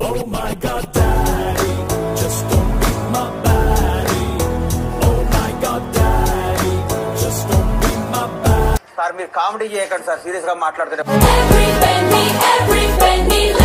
Oh my God, daddy, just don't beat my baddie. Oh my God, daddy, just don't beat my baddie. Sir, mere comedy ye ekad sir, serious ga maatladtare. Every penny, every penny.